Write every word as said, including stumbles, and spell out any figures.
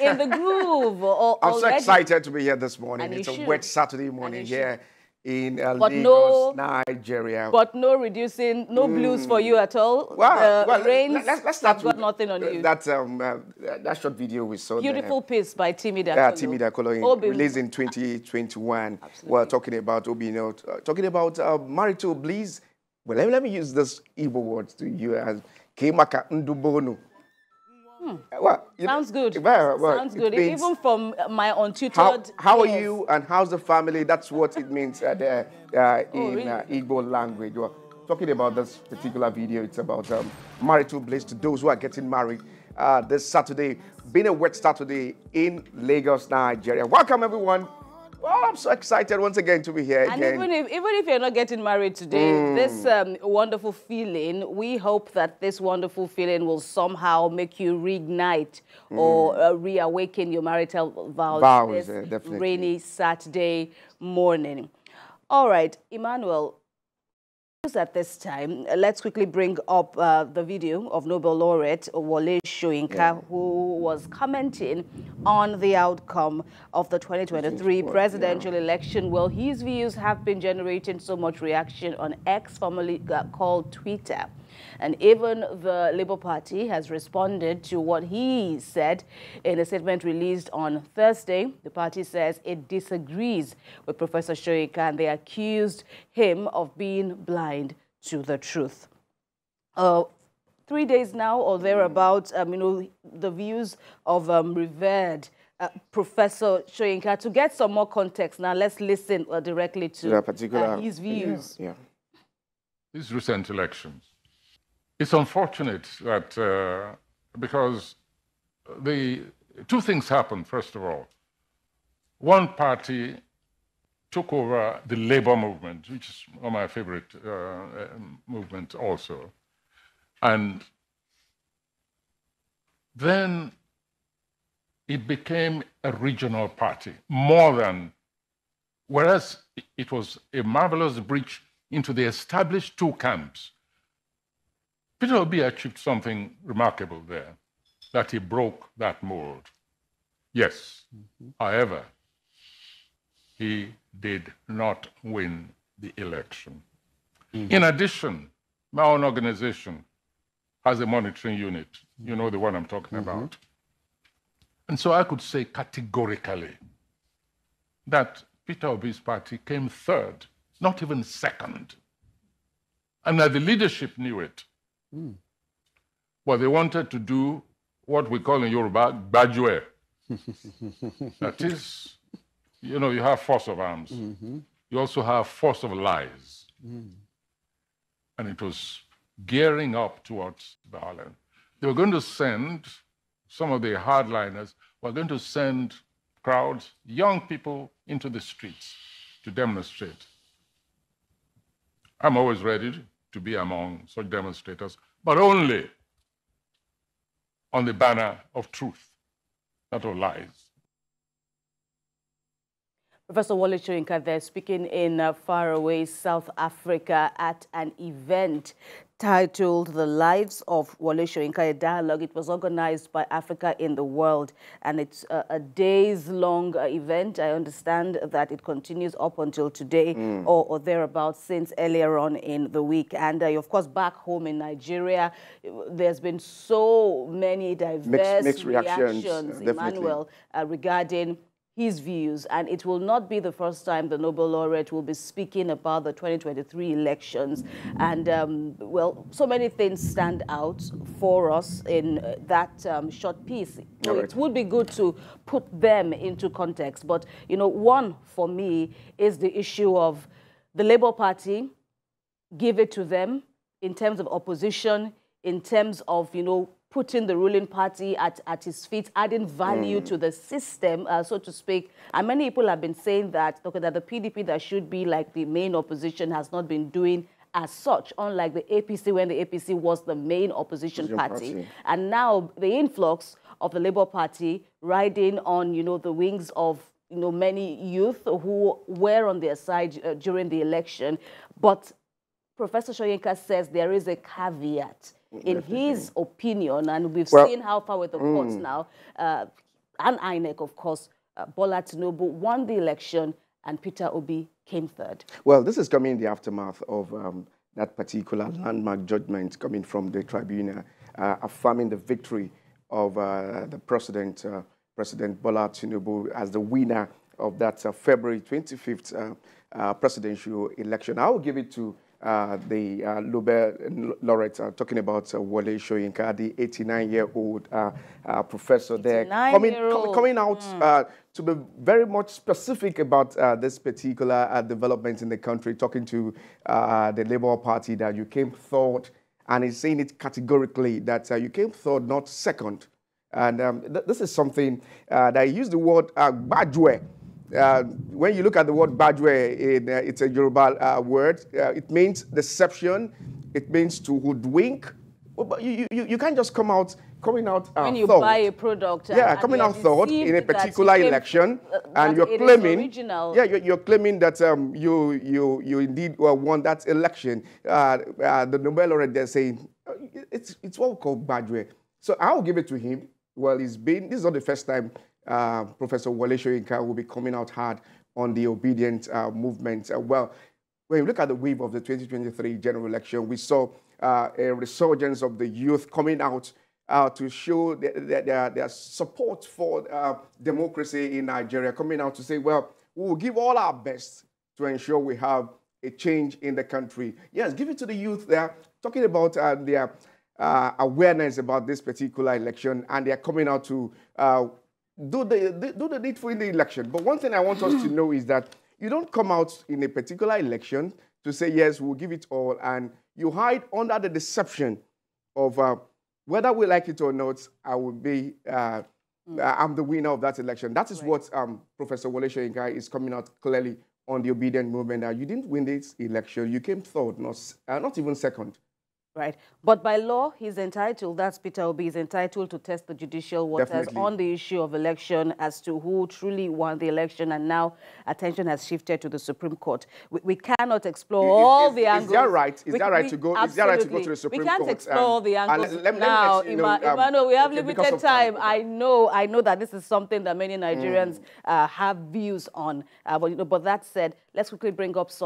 in the groove. Or, I'm already. so excited to be here this morning. And it's a should. wet Saturday morning here in uh, Lagos, no, Nigeria. But no reducing, no mm. blues for you at all. Well, uh, well rains, let's, let's start with got nothing on uh, you. That, um, uh, that short video we saw. Beautiful there. piece by Timi Dakolo. Uh, Timi Dakolo, released in twenty twenty-one. Absolutely. We're talking about Obidient, uh, talking about uh, marital bliss. Well, let me, let me use this Igbo word to you as Kemaka Ndubonu. Hmm. Well, Sounds know, good. Well, well, Sounds good. Even from my untutored. How, how yes. are you and how's the family? That's what it means uh, there, uh, oh, in really? uh, Igbo language. Well, talking about this particular video, it's about um, marital bliss to those who are getting married uh, this Saturday. Been a wet Saturday in Lagos, Nigeria. Welcome, everyone. Well, I'm so excited once again to be here and again. And even if, even if you're not getting married today, mm. this um, wonderful feeling, we hope that this wonderful feeling will somehow make you reignite mm. or uh, reawaken your marital vows, vows this uh, rainy Saturday morning. All right, Emmanuel, at this time, let's quickly bring up uh, the video of Nobel laureate Wole Soyinka, yeah. who was commenting on the outcome of the twenty twenty-three what, presidential yeah. election. Well, his views have been generating so much reaction on X, formerly called Twitter. And even the Labour Party has responded to what he said in a statement released on Thursday. The party says it disagrees with Professor Soyinka and they accused him of being blind to the truth. Uh, three days now or thereabouts, um, you know, the views of um, revered Uh, Professor Soyinka. To get some more context now, let's listen uh, directly to yeah, particular, uh, his views. Yeah, yeah. These recent elections. It's unfortunate that, uh, because the two things happened, first of all. One party took over the labor movement, which is one of my favorite uh, movements also. And then it became a regional party, more than, whereas it was a marvelous breach into the established two camps. Peter Obi achieved something remarkable there, that he broke that mold. Yes, mm-hmm. however, he did not win the election. Mm-hmm. In addition, my own organization has a monitoring unit, you know the one I'm talking mm-hmm. about. And so I could say categorically that Peter Obi's party came third, not even second. And that the leadership knew it. Mm. Well, they wanted to do what we call in Yoruba, gbajue. That is, you know, you have force of arms. Mm-hmm. You also have force of lies. Mm. And it was gearing up towards violence. They were going to send some of the hardliners were going to send crowds, young people, into the streets to demonstrate. I'm always ready to be among such demonstrators, but only on the banner of truth, not of lies. Professor Wole Soyinka there, speaking in uh, faraway South Africa at an event titled The Lives of Wole Soyinka, a dialogue. It was organized by Africa in the World, and it's uh, a days-long uh, event. I understand that it continues up until today mm. or, or thereabouts since earlier on in the week. And, uh, of course, back home in Nigeria, there's been so many diverse mixed, mixed reactions, reactions uh, Emmanuel, uh, regarding his views, and it will not be the first time the Nobel laureate will be speaking about the twenty twenty-three elections. And, um, well, so many things stand out for us in uh, that um, short piece. So right. It would be good to put them into context. But, you know, one for me is the issue of the Labour Party, give it to them in terms of opposition, in terms of, you know, putting the ruling party at, at his feet, adding value mm. to the system, uh, so to speak. And many people have been saying that, okay, that the P D P that should be like the main opposition has not been doing as such, unlike the A P C, when the A P C was the main opposition party. party. And now the influx of the Labour Party riding on, you know, the wings of, you know, many youth who were on their side uh, during the election. But Professor Soyinka says there is a caveat in his opinion, and we've well, seen how far with the courts mm. now, uh, and I N E C, of course, uh, Bola Tinubu won the election and Peter Obi came third. Well, this is coming in the aftermath of um, that particular mm-hmm. landmark judgment coming from the tribunal, uh, affirming the victory of uh, the president, uh, President Bola Tinubu, as the winner of that uh, February twenty-fifth uh, uh, presidential election. I will give it to uh, the uh, Nobel laureate uh, talking about uh, Wole Soyinka, the eighty-nine-year-old uh, uh, professor there, coming, com coming out mm. uh, to be very much specific about uh, this particular uh, development in the country, talking to uh, the Labour Party that you came third, and he's saying it categorically that uh, you came third, not second. And um, th this is something uh, that he used the word uh, badwe. Uh, when you look at the word badwe, uh, it's a Yoruba uh, word. Uh, it means deception. It means to hoodwink. But you, you, you can't just come out, coming out uh, when you thought. buy a product. Yeah, and coming out thought in a particular election, came, uh, and you're claiming. Yeah, you're, you're claiming that um, you you you indeed won that election. Uh, uh, the Nobel laureate, they're saying it's it's what we call badwe. So I'll give it to him. Well, it's been, this is not the first time uh, Professor Wole Soyinka will be coming out hard on the Obidient uh, movement. Uh, well, when you look at the wave of the twenty twenty-three general election, we saw uh, a resurgence of the youth coming out uh, to show th th their, their support for uh, democracy in Nigeria, coming out to say, well, we will give all our best to ensure we have a change in the country. Yes, give it to the youth there, talking about uh, their... Uh, awareness about this particular election, and they are coming out to uh, do the do the needful in the election. But one thing I want us to know is that you don't come out in a particular election to say, yes, we'll give it all, and you hide under the deception of uh, whether we like it or not, I will be, uh, mm. I'm the winner of that election. That is right. what um, Professor Wole Soyinka is coming out clearly on the Obidient movement. Uh, you didn't win this election. You came third, not, uh, not even second. Right. But by law, he's entitled, that's Peter Obi, is entitled to test the judicial waters Definitely. on the issue of election as to who truly won the election. And now attention has shifted to the Supreme Court. We, we cannot explore is, all is, the angles. Is that right? Is we, that right we, to go? Absolutely. Is that right to go to the Supreme Court? We can't Court? explore um, all the angles let, let, now. Let me, let you know, Emmanuel, um, we have okay, limited time. time. I know, I know that this is something that many Nigerians mm. uh, have views on. Uh, but, you know, but that said, let's quickly bring up some.